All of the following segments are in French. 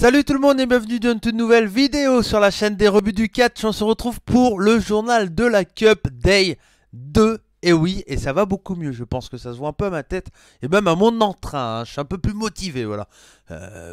Salut tout le monde et bienvenue dans une toute nouvelle vidéo sur la chaîne des rebuts du catch. On se retrouve pour le journal de la Cup Day 2. Et oui, et ça va beaucoup mieux, je pense que ça se voit un peu à ma tête, et même à mon entrain, hein. Je suis un peu plus motivé, voilà.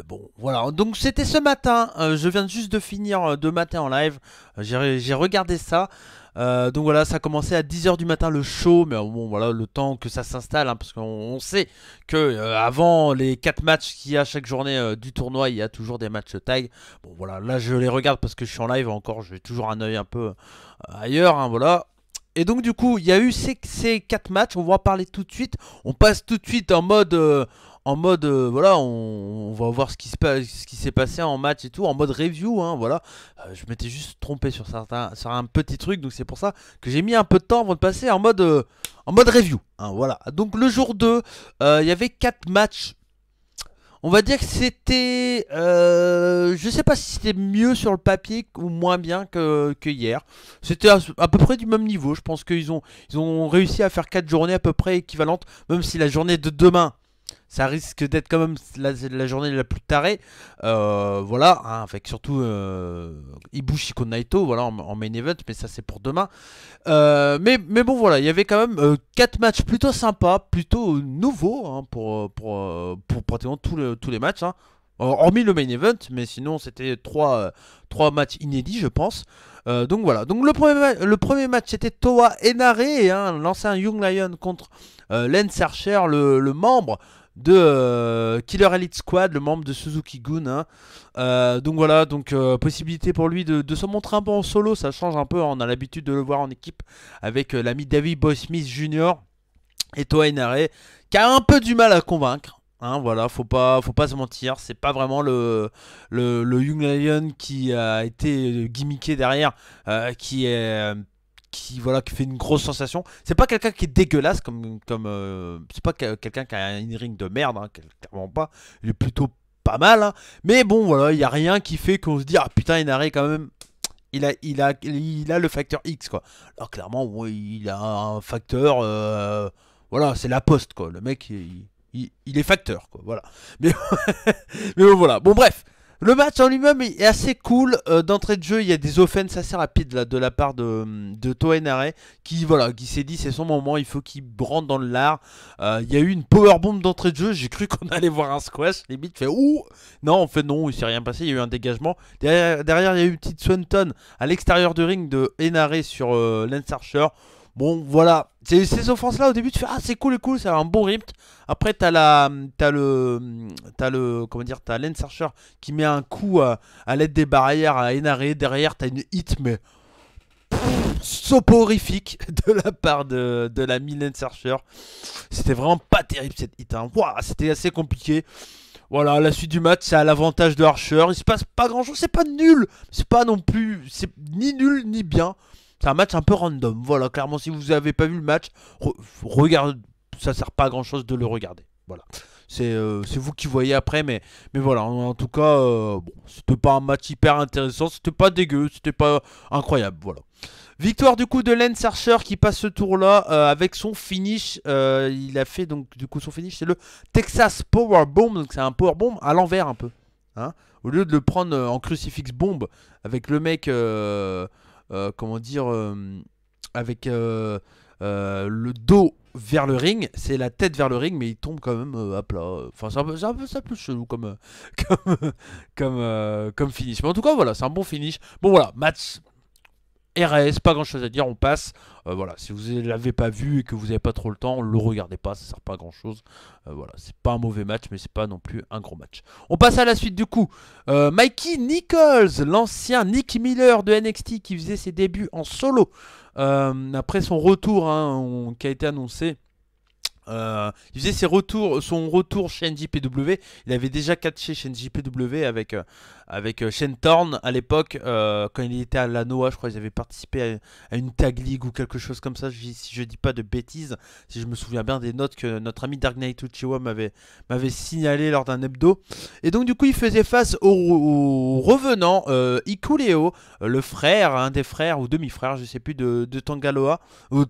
Bon, voilà, donc c'était ce matin, je viens juste de finir de matin en live, j'ai regardé ça. Donc voilà, ça a commencé à 10h du matin le show, mais bon voilà, le temps que ça s'installe, hein, parce qu'on sait que avant les 4 matchs qu'il y a chaque journée du tournoi, il y a toujours des matchs tag. Bon voilà, là je les regarde parce que je suis en live encore, j'ai toujours un œil un peu ailleurs, hein, voilà. Et donc du coup, il y a eu ces 4 matchs, on va en parler tout de suite. On passe tout de suite en mode... voilà, on va voir ce qui s'est passé en match et tout, en mode review, hein, voilà. Je m'étais juste trompé sur un petit truc, donc c'est pour ça que j'ai mis un peu de temps avant de passer en mode review, hein, voilà. Donc le jour 2, il y avait 4 matchs. On va dire que c'était, je sais pas si c'était mieux sur le papier ou moins bien que hier. C'était à peu près du même niveau, je pense qu'ils ont réussi à faire 4 journées à peu près équivalentes, même si la journée de demain, ça risque d'être quand même la journée la plus tarée. Voilà, hein, avec surtout Ibushi contre Naito, voilà, en main event, mais ça c'est pour demain. Mais bon, voilà, il y avait quand même 4 matchs plutôt sympas, plutôt nouveaux, hein, pour pratiquement tous les matchs. Hein. Hormis le main event, mais sinon c'était 3 matchs inédits, je pense. Donc voilà, donc le premier match c'était Toa Henare, hein, l'ancien Young Lion contre Lance Archer, le membre de Killer Elite Squad, le membre de Suzuki-Gun, hein. Donc voilà, donc possibilité pour lui de se montrer un peu en solo, ça change un peu, hein, on a l'habitude de le voir en équipe avec l'ami David Boy Smith Jr et Toa Henare, qui a un peu du mal à convaincre. Hein, voilà, faut pas se mentir, c'est pas vraiment le Young Lion qui a été gimmické derrière, qui fait une grosse sensation. C'est pas quelqu'un qui est dégueulasse comme c'est pas quelqu'un qui a un in-ring de merde, hein, clairement pas. Il est plutôt pas mal, hein. Mais bon voilà, il y a rien qui fait qu'on se dit ah putain Henare quand même. Il a le facteur X quoi. Alors clairement bon, il a un facteur, voilà, c'est la poste quoi. Le mec il est facteur quoi, voilà. Mais bon, voilà. Bon bref, le match en lui-même est assez cool. D'entrée de jeu, il y a des offenses assez rapides là, de la part de Toa Henare, qui s'est dit c'est son moment, il faut qu'il rentre dans le lard. Il y a eu une powerbomb d'entrée de jeu, j'ai cru qu'on allait voir un squash, limite fait ouh. Non en fait non, il s'est rien passé, il y a eu un dégagement. Derrière il y a eu une petite Shentorn à l'extérieur du ring de Henare sur Lance Archer. Bon voilà, ces offenses là au début tu fais ah c'est cool, ça a un bon rythme. Après t'as Lance Archer qui met un coup à l'aide des barrières à Henare, derrière t'as une hit mais soporifique de la part de l'ami Lance Archer. C'était vraiment pas terrible cette hit, hein. Wow, c'était assez compliqué. Voilà, à la suite du match, c'est à l'avantage de Archer, il se passe pas grand chose, c'est pas nul, c'est pas non plus, c'est ni nul ni bien. C'est un match un peu random, voilà, clairement si vous avez pas vu le match, regarde, ça sert pas à grand chose de le regarder, voilà. C'est vous qui voyez après, mais voilà, en tout cas, bon, c'était pas un match hyper intéressant, c'était pas dégueu, c'était pas incroyable, voilà. Victoire du coup de Lance Archer qui passe ce tour là avec son finish, il a fait donc du coup son finish, c'est le Texas Powerbomb, donc c'est un Powerbomb à l'envers un peu, hein. Au lieu de le prendre en crucifix bombe avec le mec... comment dire, avec le dos vers le ring, c'est la tête vers le ring, mais il tombe quand même à plat. Enfin, c'est un peu ça plus chelou comme finish. Mais en tout cas, voilà, c'est un bon finish. Bon, voilà, match RS, pas grand chose à dire, on passe. Voilà, si vous ne l'avez pas vu et que vous n'avez pas trop le temps, ne le regardez pas, ça sert pas à grand chose. Voilà, c'est pas un mauvais match, mais c'est pas non plus un gros match. On passe à la suite du coup. Mikey Nichols, l'ancien Nick Miller de NXT qui faisait ses débuts en solo. Après son retour, hein, qui a été annoncé. Il faisait son retour chez NJPW. Il avait déjà catché chez NJPW avec Shentorn à l'époque, quand il était à la Noah, je crois qu'ils avaient participé à une tag league ou quelque chose comme ça, si je dis pas de bêtises, si je me souviens bien des notes que notre ami Dark Knight Uchiwa m'avait signalé lors d'un hebdo. Et donc du coup il faisait face au revenant Hikuleo, le frère, un des frères ou demi-frère, je sais plus, de Tangaloa ou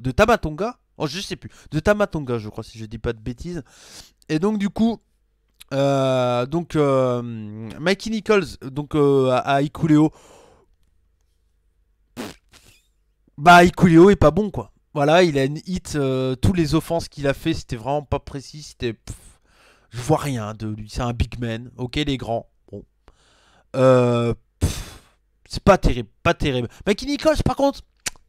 de Tama Tonga, oh, je sais plus, de Tama Tonga je crois si je dis pas de bêtises. Et donc du coup Mikey Nichols donc, à Hikuleo. Bah Hikuleo est pas bon quoi. Voilà, il a une hit, tous les offenses qu'il a fait, c'était vraiment pas précis, c'était... Je vois rien de lui, c'est un big man, ok les grands, bon. C'est pas terrible, pas terrible. Mikey Nichols par contre,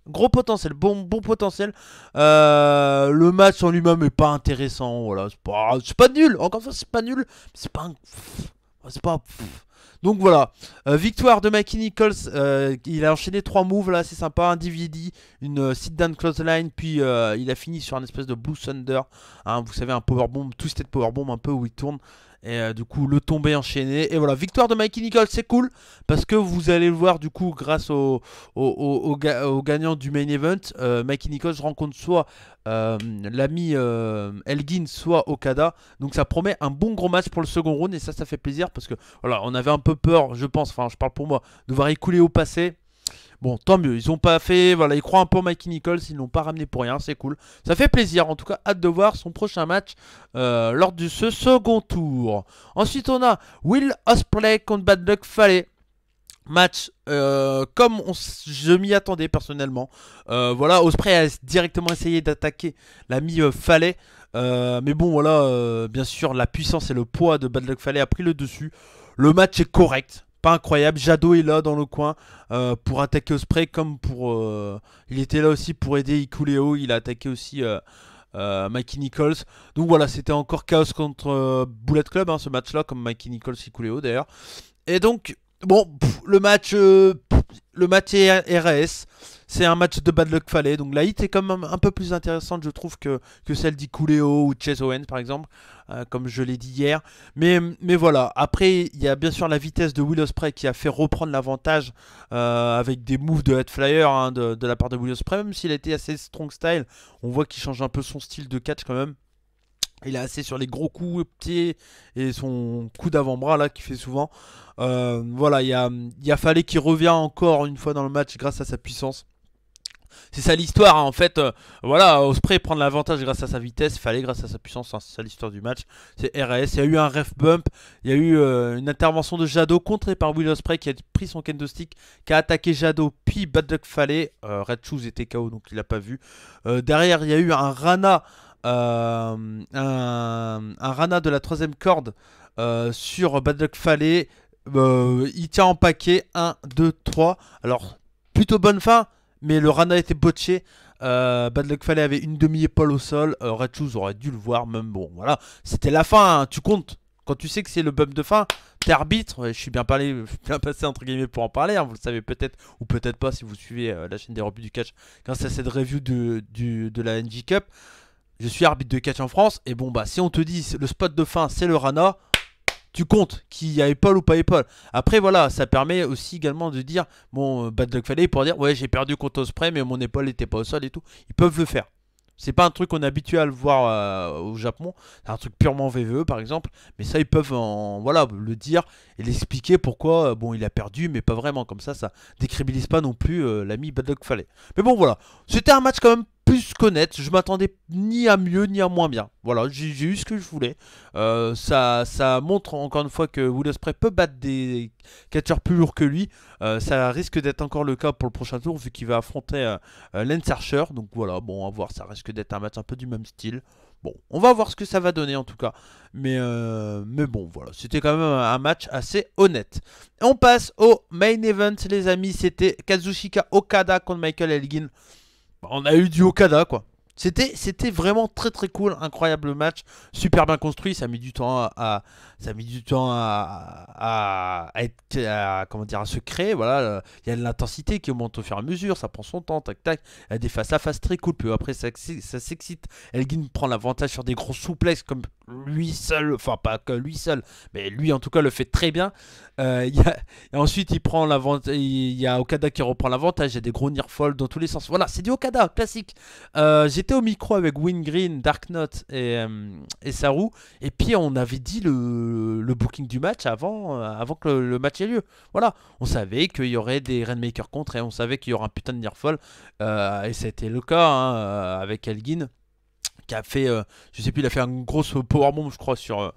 gros potentiel, bon potentiel. Le match en lui-même est pas intéressant, voilà, c'est pas nul, encore une fois c'est pas nul, c'est pas un... C'est pas... Donc voilà, victoire de Mikey Nichols, il a enchaîné 3 moves là, c'est sympa, un DVD, une sit-down clothesline, puis il a fini sur un espèce de Blue Thunder, hein, vous savez un powerbomb, twisted powerbomb un peu où il tourne, et du coup le tombé enchaîné, et voilà, victoire de Mikey Nichols, c'est cool, parce que vous allez le voir du coup grâce au gagnant du main event, Mikey Nichols rencontre soit l'ami Elgin, soit Okada, donc ça promet un bon gros match pour le second round, et ça fait plaisir, parce que voilà, on avait un peu peur, je pense, enfin je parle pour moi, de voir Hikuleo passer. Bon, tant mieux, ils ont pas fait, voilà, ils croient un peu en Mikey Nichols, ils l'ont pas ramené pour rien, c'est cool. Ça fait plaisir, en tout cas, hâte de voir son prochain match lors de ce second tour. Ensuite, on a Will Ospreay contre Bad Luck Fale. Match comme je m'y attendais personnellement. Voilà, Ospreay a directement essayé d'attaquer l'ami Fale. Mais bon, voilà, bien sûr, la puissance et le poids de Bad Luck Fale a pris le dessus. Le match est correct, pas incroyable. Jado est là dans le coin pour attaquer Ospreay comme pour... il était là aussi pour aider Hikuleo, il a attaqué aussi Mikey Nichols. Donc voilà, c'était encore chaos contre Bullet Club, hein, ce match-là, comme Mikey Nichols, Hikuleo d'ailleurs. Et donc, bon, le match est RAS. C'est un match de Bad Luck Fale, donc la hit est quand même un peu plus intéressante, je trouve, que celle d'Hikuleo ou Chase Owens, par exemple, comme je l'ai dit hier. Mais voilà, après, il y a bien sûr la vitesse de Will Ospreay qui a fait reprendre l'avantage avec des moves de head flyer hein, de la part de Will Ospreay, même s'il a été assez strong style. On voit qu'il change un peu son style de catch quand même. Il est assez sur les gros coups pieds et son coup d'avant-bras là qu'il fait souvent. Voilà, il y a Fale qui revient encore une fois dans le match grâce à sa puissance. C'est ça l'histoire hein. En fait, voilà, Ospreay prend l'avantage grâce à sa vitesse, Fale grâce à sa puissance, hein. C'est ça l'histoire du match, c'est RAS, il y a eu un ref bump, il y a eu une intervention de Jado contrée par Will Ospreay qui a pris son kendo stick, qui a attaqué Jado puis Bad Luck Fale, Red Shoes était KO donc il l'a pas vu, derrière il y a eu un Rana, un Rana de la 3ème corde sur Bad Luck Fale, il tient en paquet, 1, 2, 3, alors plutôt bonne fin. Mais le Rana était botché, Bad Luck Fale avait une demi-épaule au sol, Red Shoes aurait dû le voir, même bon, voilà. C'était la fin, hein, tu comptes, quand tu sais que c'est le bump de fin, t'es arbitre, je suis bien parlé, bien passé entre guillemets pour en parler, hein, vous le savez peut-être, ou peut-être pas si vous suivez la chaîne des rebuts du catch, grâce à cette review de la NJ Cup, je suis arbitre de catch en France, et bon bah si on te dit le spot de fin c'est le Rana, tu comptes qu'il y a épaule ou pas épaule. Après voilà, ça permet aussi également de dire bon, Bad Luck Fale pour dire ouais j'ai perdu contre Ospreay mais mon épaule n'était pas au sol et tout. Ils peuvent le faire. C'est pas un truc qu'on est habitué à le voir au Japon. C'est un truc purement VVE par exemple. Mais ça ils peuvent en, voilà, le dire et l'expliquer pourquoi bon il a perdu mais pas vraiment. Comme ça décrédibilise pas non plus l'ami Bad Luck Fale. Mais bon voilà, c'était un match quand même plus qu'honnête. Je m'attendais ni à mieux ni à moins bien. Voilà, j'ai eu ce que je voulais. Ça montre encore une fois que Will Ospreay peut battre des catcheurs plus lourds que lui. Ça risque d'être encore le cas pour le prochain tour vu qu'il va affronter Lance Archer. Donc voilà, bon, à voir. Ça risque d'être un match un peu du même style. Bon, on va voir ce que ça va donner en tout cas. Mais bon, voilà, c'était quand même un match assez honnête. Et on passe au main event, les amis. C'était Kazuchika Okada contre Michael Elgin. On a eu du Okada quoi. C'était vraiment très cool, incroyable match, super bien construit, ça a mis du temps à comment dire, à se créer, voilà, il y a de l'intensité qui monte au fur et à mesure, ça prend son temps, tac tac, il y a des face à face très cool, puis après ça s'excite, Elgin prend l'avantage sur des gros souplexes comme lui seul, enfin pas que lui seul, mais lui en tout cas le fait très bien, et ensuite il prend l'avantage, il y a Okada qui reprend l'avantage, il y a des gros near fall dans tous les sens, voilà, c'est du Okada, classique, j'étais au micro avec Wingreen, Dark Knight et Saru. Et puis on avait dit le booking du match avant que le match ait lieu. Voilà, on savait qu'il y aurait des Rainmaker contre et on savait qu'il y aurait un putain de nearfall. Et c'était le cas hein, avec Elgin qui a fait, je sais plus, il a fait une grosse powerbomb, je crois, sur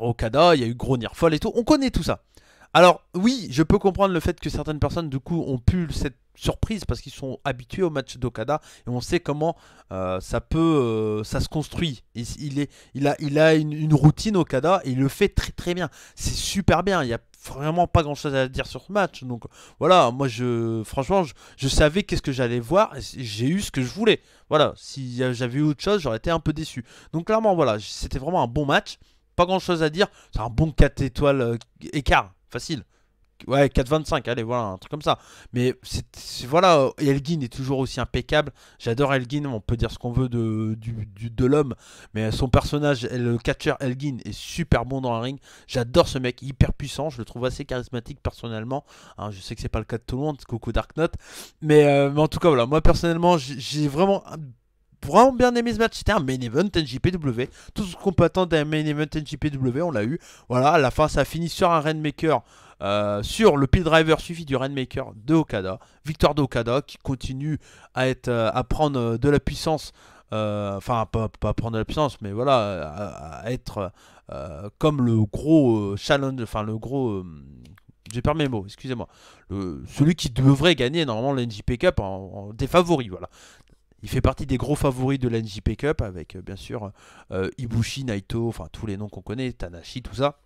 Okada. Il y a eu gros nearfall et tout. On connaît tout ça. Alors oui, je peux comprendre le fait que certaines personnes du coup ont pu cette surprise parce qu'ils sont habitués au match d'Okada et on sait comment ça se construit. Il a une routine Okada et il le fait très très bien. C'est super bien, il y a vraiment pas grand chose à dire sur ce match. Donc voilà, moi franchement je savais qu'est-ce que j'allais voir et j'ai eu ce que je voulais. Voilà, si j'avais eu autre chose, j'aurais été un peu déçu. Donc clairement voilà, c'était vraiment un bon match, pas grand chose à dire, c'est un bon 4 étoiles écart. Facile. Ouais, 4,25, allez, voilà, un truc comme ça. Mais voilà, Elgin est toujours aussi impeccable. J'adore Elgin, on peut dire ce qu'on veut de l'homme. Mais son personnage, le catcher Elgin, est super bon dans un ring. J'adore ce mec, hyper puissant. Je le trouve assez charismatique personnellement. Hein, je sais que c'est pas le cas de tout le monde, coucou Dark Knight. Mais en tout cas, voilà, moi personnellement, j'ai vraiment bien aimé ce match. C'était un main event NJPW, tout ce qu'on peut attendre d'un main event NJPW, on l'a eu. Voilà, à la fin ça finit sur un Rainmaker, sur le pile driver suivi du Rainmaker de Okada. Victoire d'Okada qui continue à prendre de la puissance, enfin pas prendre de la puissance, mais voilà, à être comme le gros challenge, enfin le gros... j'ai perdu mes mots, excusez-moi. Celui qui devrait gagner normalement le NJP Cup, des favoris, voilà. Il fait partie des gros favoris de la NJP Cup avec bien sûr Ibushi, Naito, enfin tous les noms qu'on connaît, Tanahashi, tout ça.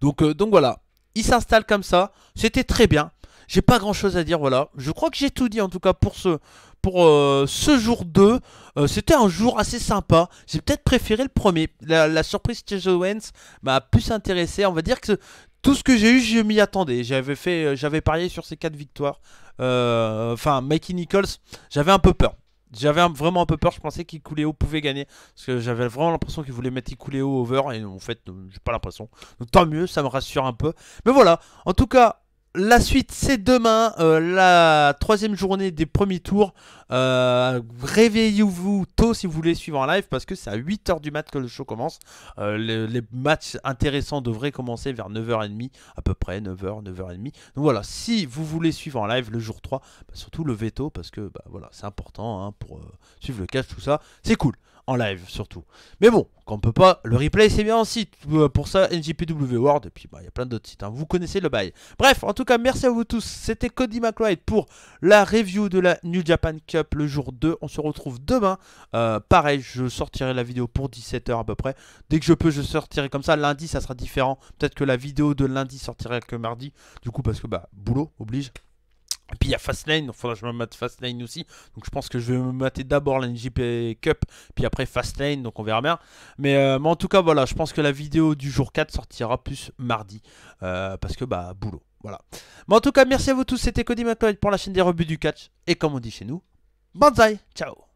Donc voilà, il s'installe comme ça, c'était très bien. J'ai pas grand chose à dire, voilà. Je crois que j'ai tout dit en tout cas pour ce jour 2. C'était un jour assez sympa. J'ai peut-être préféré le premier. La surprise Chase Owens m'a plus intéressé. On va dire que tout ce que j'ai eu, je m'y attendais. J'avais parié sur ces 4 victoires. Enfin, Mikey Nichols, j'avais un peu peur. J'avais vraiment un peu peur, je pensais qu'Hikuleo pouvait gagner. Parce que j'avais vraiment l'impression qu'il voulait mettre Hikuleo over. Et en fait, j'ai pas l'impression. Donc tant mieux, ça me rassure un peu. Mais voilà, en tout cas... la suite c'est demain, la 3e journée des premiers tours, réveillez-vous tôt si vous voulez suivre en live parce que c'est à 8 h du mat que le show commence, les matchs intéressants devraient commencer vers 9 h 30 à peu près, 9 h, 9 h 30, donc voilà, si vous voulez suivre en live le jour 3, bah, surtout levez tôt parce que bah, voilà, c'est important hein, pour suivre le catch, tout ça, c'est cool. En live surtout. Mais bon, quand on peut pas, le replay c'est bien aussi. Pour ça, NJPW World. Et puis, bah, il y a plein d'autres sites. Hein. Vous connaissez le bail. Bref, en tout cas, merci à vous tous. C'était Cody McLeod pour la review de la New Japan Cup le jour 2. On se retrouve demain. Pareil, je sortirai la vidéo pour 17 h à peu près. Dès que je peux, je sortirai comme ça. Lundi, ça sera différent. Peut-être que la vidéo de lundi sortira que mardi. Du coup, parce que, bah, boulot oblige. Et puis il y a Fast Lane, il faudra que je me mate Fast Lane aussi. Donc je pense que je vais me mater d'abord la NJP Cup, puis après Fast Lane, donc on verra bien. Mais en tout cas, voilà, je pense que la vidéo du jour 4 sortira plus mardi. Parce que, bah, boulot, voilà. Mais en tout cas, merci à vous tous, c'était Cody McLeod pour la chaîne des rebuts du catch. Et comme on dit chez nous, banzai, ciao.